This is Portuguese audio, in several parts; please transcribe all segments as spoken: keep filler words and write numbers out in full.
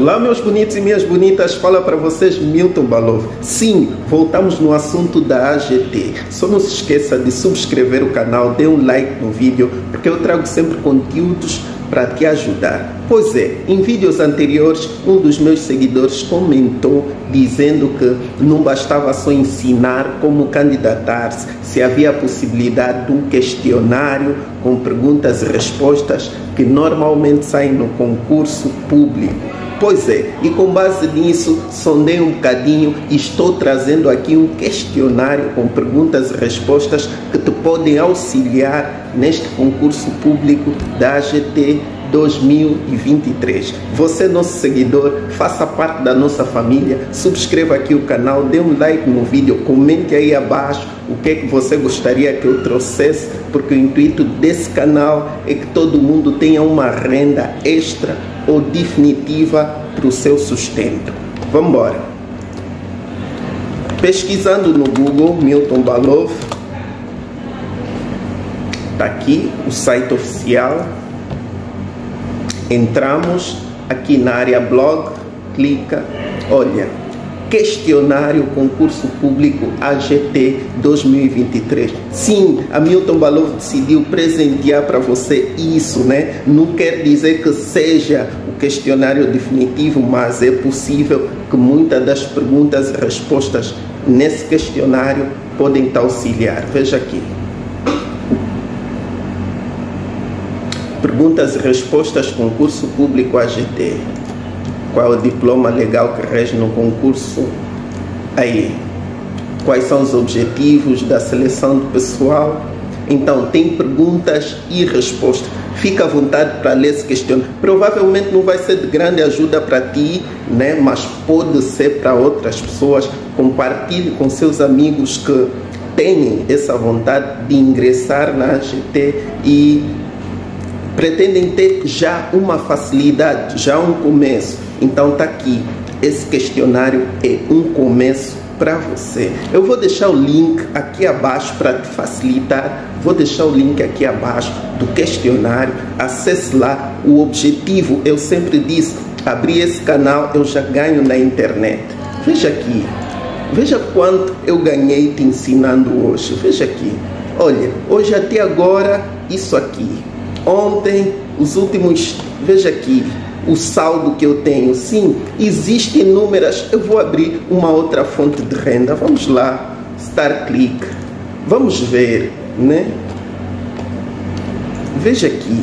Olá meus bonitos e minhas bonitas, fala para vocês Milton Bhalove. Sim, voltamos no assunto da A G T. Só não se esqueça de subscrever o canal, dê um like no vídeo, porque eu trago sempre conteúdos para te ajudar. Pois é, em vídeos anteriores um dos meus seguidores comentou dizendo que não bastava só ensinar como candidatar-se, se havia a possibilidade de um questionário com perguntas e respostas que normalmente saem no concurso público. Pois é, e com base nisso sondei um bocadinho e estou trazendo aqui um questionário com perguntas e respostas que te podem auxiliar neste concurso público da A G T dois mil e vinte e três. Você, nosso seguidor, faça parte da nossa família, subscreva aqui o canal, dê um like no vídeo, comente aí abaixo o que é que você gostaria que eu trouxesse, porque o intuito desse canal é que todo mundo tenha uma renda extra ou definitiva para o seu sustento. Vamos embora. Pesquisando no Google, Milton Bhalove, está aqui o site oficial. Entramos aqui na área blog, clica, olha, questionário concurso público A G T dois mil e vinte e três. Sim, a Milton Bhalove decidiu presentear para você isso, né? Não quer dizer que seja o questionário definitivo, mas é possível que muitas das perguntas e respostas nesse questionário podem te auxiliar. Veja aqui. Perguntas e respostas concurso público A G T. Qual é o diploma legal que rege no concurso? Aí, quais são os objetivos da seleção do pessoal? Então, tem perguntas e respostas. Fica à vontade para ler esse questionário. Provavelmente não vai ser de grande ajuda para ti, né? Mas pode ser para outras pessoas. Compartilhe com seus amigos que têm essa vontade de ingressar na A G T e pretendem ter já uma facilidade, já um começo. Então está aqui, esse questionário é um começo para você. Eu vou deixar o link aqui abaixo para te facilitar, vou deixar o link aqui abaixo do questionário, acesse lá. O objetivo, eu sempre disse, abrir esse canal eu já ganho na internet. Veja aqui, veja quanto eu ganhei te ensinando hoje, veja aqui. Olha, hoje até agora, isso aqui. Ontem, os últimos, veja aqui, o saldo que eu tenho. Sim, existem inúmeras. Eu vou abrir uma outra fonte de renda. Vamos lá, StarClick. Vamos ver, né? Veja aqui.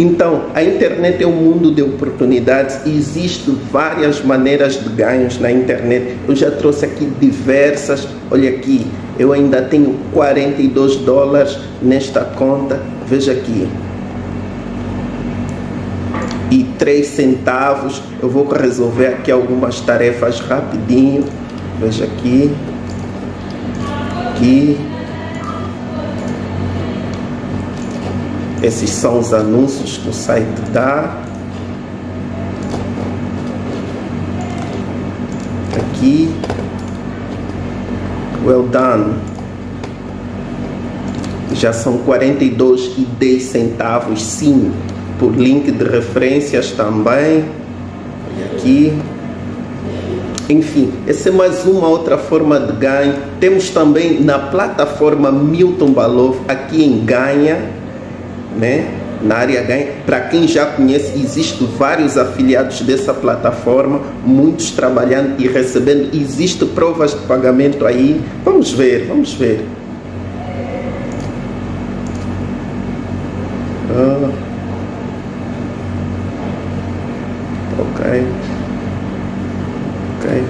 Então, a internet é um mundo de oportunidades e existem várias maneiras de ganhos na internet. Eu já trouxe aqui diversas. Olha aqui, eu ainda tenho quarenta e dois dólares nesta conta. Veja aqui. E três centavos. Eu vou resolver aqui algumas tarefas rapidinho. Veja aqui. Aqui. Esses são os anúncios que o site dá. Aqui. Well done. Já são quarenta e dois e dez centavos, sim. Por link de referências também. E aqui. Enfim, essa é mais uma outra forma de ganho. Temos também na plataforma Milton Bhalove, aqui em Ganha. Né? Na área ganha, para quem já conhece, existem vários afiliados dessa plataforma, muitos trabalhando e recebendo. Existem provas de pagamento aí. Vamos ver, vamos ver. Ah. Ok. Ok.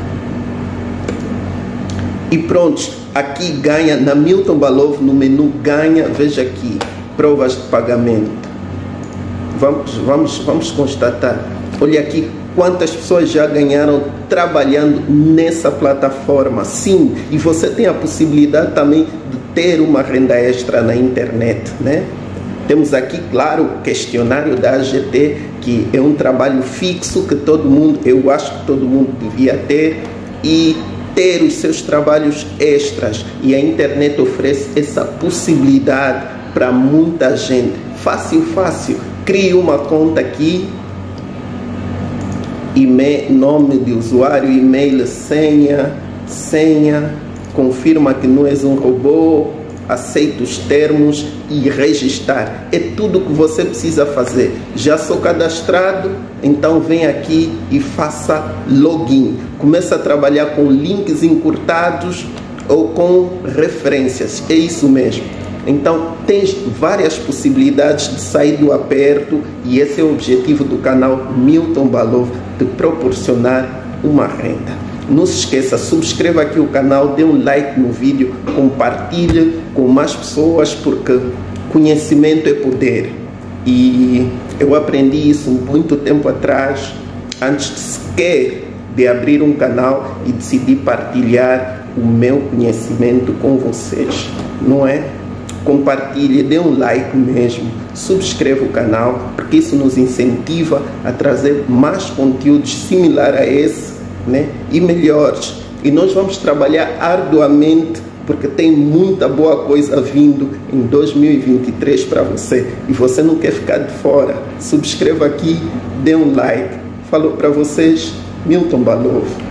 E pronto, aqui ganha, na Milton Bhalove, no menu ganha, veja aqui. Provas de pagamento. Vamos, vamos, vamos constatar. Olha aqui quantas pessoas já ganharam trabalhando nessa plataforma. Sim, e você tem a possibilidade também de ter uma renda extra na internet, né? Temos aqui, claro, o questionário da A G T, que é um trabalho fixo que todo mundo, eu acho que todo mundo devia ter. E ter os seus trabalhos extras, e a internet oferece essa possibilidade para muita gente. Fácil, fácil. Crie uma conta aqui, e-mail, nome de usuário, e-mail, senha, senha, confirma que não és um robô, aceita os termos e registrar. É tudo que você precisa fazer. Já sou cadastrado, então vem aqui e faça login. Começa a trabalhar com links encurtados ou com referências, é isso mesmo. Então tens várias possibilidades de sair do aperto, e esse é o objetivo do canal Milton Bhalove, de proporcionar uma renda. Não se esqueça, subscreva aqui o canal, dê um like no vídeo, compartilhe com mais pessoas, porque conhecimento é poder. E eu aprendi isso muito tempo atrás, antes sequer de abrir um canal, e decidi partilhar o meu conhecimento com vocês, não é? Compartilhe, dê um like mesmo, subscreva o canal, porque isso nos incentiva a trazer mais conteúdos similar a esse, né? E melhores. E nós vamos trabalhar arduamente, porque tem muita boa coisa vindo em dois mil e vinte e três para você, e você não quer ficar de fora. Subscreva aqui, dê um like. Falou para vocês, Milton Bhalove.